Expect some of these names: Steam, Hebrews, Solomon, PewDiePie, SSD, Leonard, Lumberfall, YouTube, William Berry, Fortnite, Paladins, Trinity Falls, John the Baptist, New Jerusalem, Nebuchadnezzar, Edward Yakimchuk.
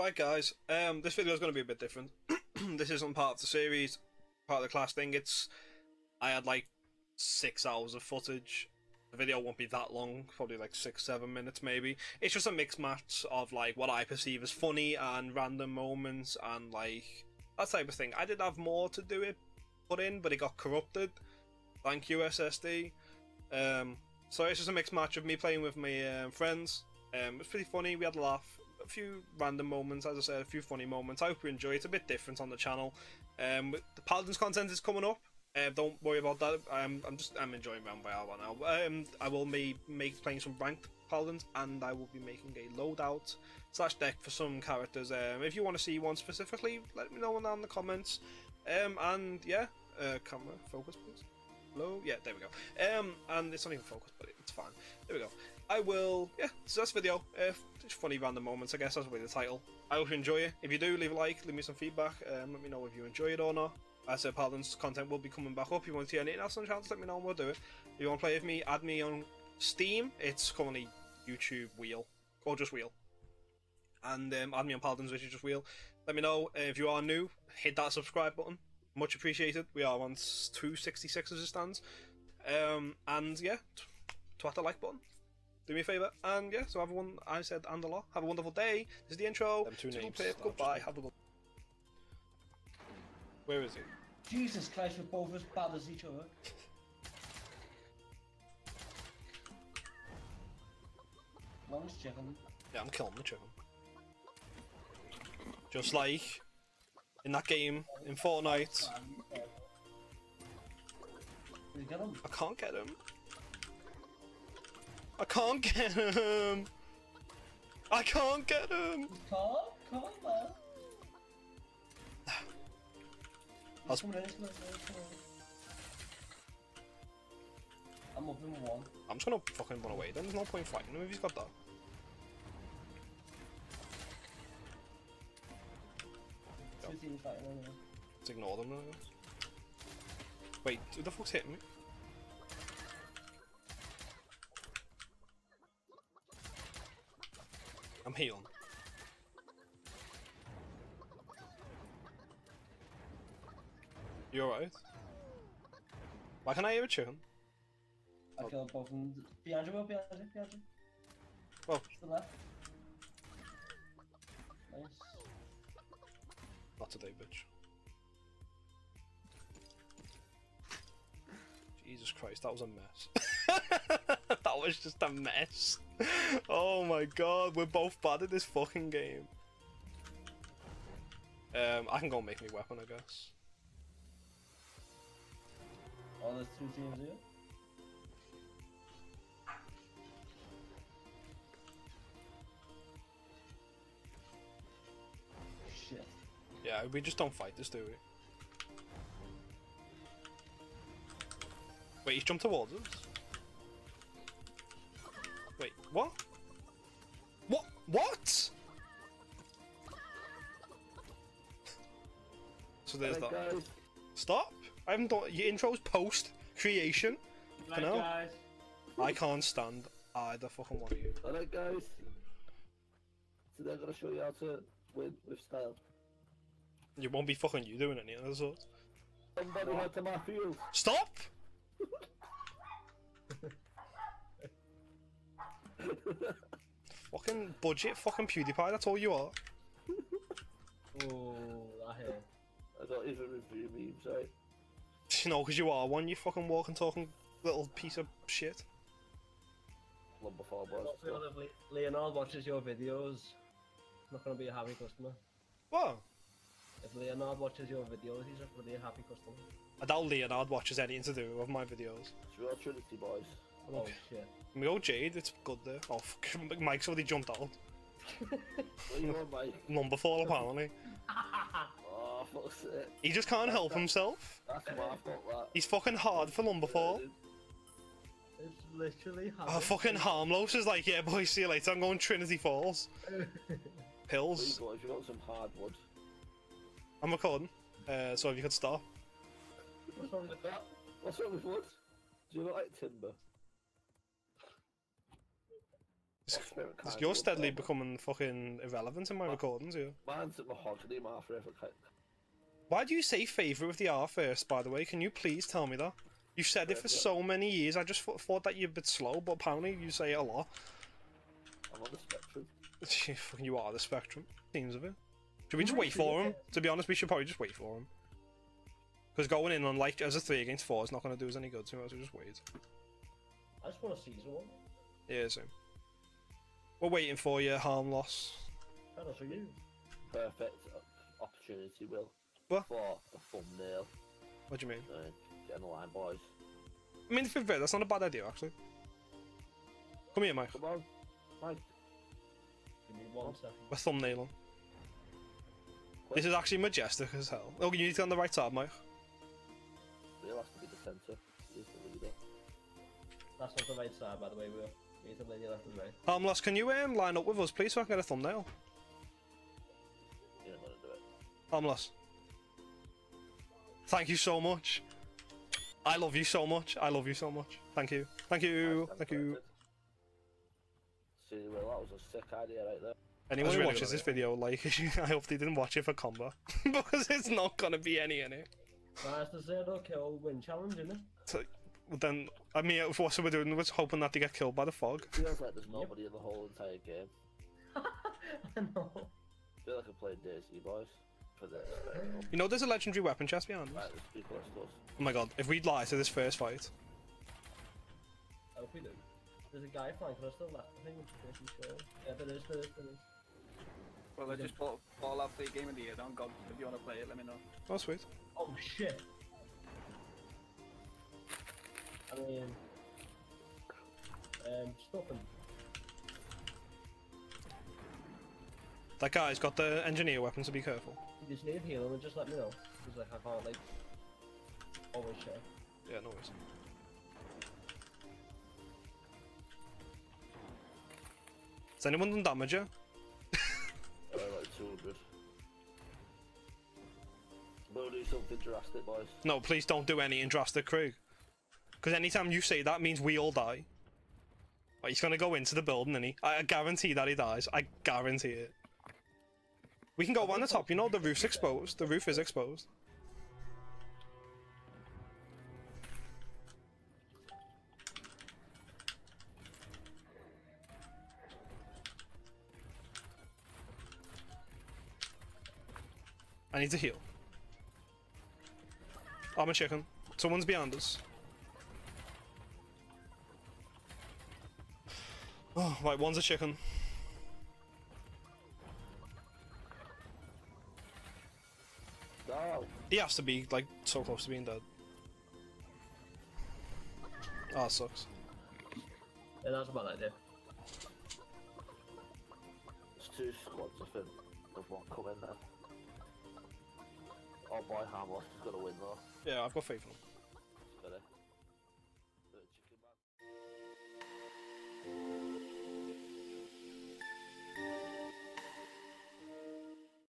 Alright guys, this video is going to be a bit different. This isn't part of the series, part of the class thing. I had like 6 hours of footage. The video won't be that long, probably like 6-7 minutes maybe. It's just a mixed match of like what I perceive as funny and random moments and like that type of thing. I did have more to do it put in, but it got corrupted. Thank you SSD. So it's just a mixed match of me playing with my friends. It was pretty funny. We had a laugh. A few random moments, as I said, a few funny moments. I hope you enjoy it. It's a bit different on the channel. The Paladins content is coming up. Don't worry about that. I'm enjoying round by hour now. I will be playing some ranked Paladins, and I will be making a loadout / deck for some characters. If you want to see one specifically, let me know down in the comments. And yeah, camera focus please. Hello. Yeah, there we go. And it's not even focused, but it's fine. There we go. I will, yeah, so that's the video. Just funny random moments, I guess that's really the title. I hope you enjoy it. If you do, leave a like, leave me some feedback, let me know if you enjoy it or not. As I said, Paladins content will be coming back up. If you want to see anything else on the channel, let me know and we'll do it. If you want to play with me, add me on Steam. It's currently YouTube Wheel, or just Wheel. And add me on Paladins, which is just Wheel. Let me know. If you are new, hit that subscribe button. Much appreciated. We are on 266 as it stands. And yeah, twat the like button. Do me a favour. And yeah, so everyone, I said and a lot. Have a wonderful day. This is the intro. Goodbye. Have a good. Where is it? Jesus Christ, we're both as bad as each other. One's chicken. Yeah, I'm killing the chicken. Just like in that game, in Fortnite. Did you get him? I can't get him. I can't get him! I can't get him! Come on, man. I'm up in one. I'm just gonna fucking run away, then there's no point fighting him if he's got that. Let's ignore them now. Wait, who the fuck's hitting me? I'm healing. You alright? Why can't I hear a chicken? I killed both of them. Behind you, behind you. Oh. To the left. Nice. Not today, bitch. Jesus Christ, that was a mess. That was just a mess. Oh my god, we're both bad at this fucking game. I can go and make me a weapon, I guess. Oh, there's 2 teams here. Shit. Yeah, we just don't fight this, do we? Wait, he's jumped towards us? Wait, what? What? What? So there's that. Guys. Stop! I haven't done your intro's post creation. Right, guys. I can't stand either fucking one of you. Alright, guys. Today I'm gonna show you how to win with style. You won't be fucking you doing any of that sort. Somebody went to my field. Stop! Fucking budget, fucking PewDiePie, that's all you are. Oh, that hit. I don't even review memes, right? You know, because you are one, you fucking walk and talking little piece of shit. Lumberfall, boys. Leonard watches your videos, he's not going to be a happy customer. What? If Leonard watches your videos, he's not going to be a happy customer. I doubt Leonard watches anything to do with my videos. It's real Trinity, boys. Oh shit. Can we go Jade? It's good there. Oh, fuck. Mike's already jumped out. What do you want, Mike? Lumberfall, apparently. Oh, fuck's sake. He just can't help himself. That's why I've got that. He's fucking hard for Lumberfall. It's literally hard. Oh, fucking harmless is like, yeah, boy, see you later. I'm going Trinity Falls. Pills. Please, you got some hardwood. I'm recording. So if you could stop. What's wrong with that? What's wrong with wood? Do you not like timber? You're steadily becoming fucking irrelevant in my recordings here. Mine's mahogany, my favourite character. Why do you say favourite with the R first, by the way? Can you please tell me that? You've said it for so many years, I just thought that you're a bit slow, but apparently you say it a lot. I'm on the spectrum. You are the spectrum, seems of it. Should we just wait for him? To be honest, we should probably just wait for him. Because going in on, like, as a 3 against 4 is not going to do us any good, so we might as well just wait. I just want a season one. Yeah, same. We're waiting for you, Harmloss. That's for you. Perfect opportunity, Will. What? For the thumbnail. What do you mean? Get in the line, boys. I mean, for that's not a bad idea, actually. Come here, Mike. Come on, Mike. Give me 1 second. We're thumbnailing. This is actually majestic as hell. Oh, you need to get on the right side, Mike. Will has to be the centre. He's the leader. That's not the right side, by the way, Will. You need to lean your left and right. Harmless, can you line up with us, please, so I can get a thumbnail? You don't want to do it. Harmless. Thank you so much. I love you so much. I love you so much. Thank you. Thank you. Nice, thank you. See, Will, that was a sick idea right there. Anyone who watches this video, like, I hope they didn't watch it for combat. Because it's not gonna be any in it. That's the zero kill win challenge, isn't it? So, then, I mean, what we're doing was hoping that they get killed by the fog. It feels like there's nobody in the whole entire game. I know. I feel like I'm playing Daisy, boys. For the, you know there's a legendary weapon chest behind us? Right, there's people at stores. Oh my god, if we'd lie to this first fight. I hope we do. There's a guy flying to us to the left, I think. Yeah, there is. Well, I just put Fallout 3 Game of the Year down, God, if you want to play it, let me know. Oh, sweet. Oh, shit. I mean... stop him. That guy's got the engineer weapon, so be careful. You just need healing and just let me know. Because, like, I can't, like... always share. Yeah, no worries. Has anyone done damage yet? Like 200. We'll do something drastic, boys. No, please don't do anything drastic, Craig. Because anytime you say that means we all die. Right, he's going to go into the building, isn't he? I guarantee that he dies. I guarantee it. We can go around the top. You know, the roof's exposed. The roof is exposed. I need to heal. I'm a chicken. Someone's behind us. Oh, right, one's a chicken. No. He has to be, like, so close to being dead. Ah, oh, it sucks. Yeah, that's a bad idea. There's 2 squads, I think. There's one coming there. Oh boy, Hamlet has got to win though. Yeah, I've got faith in him.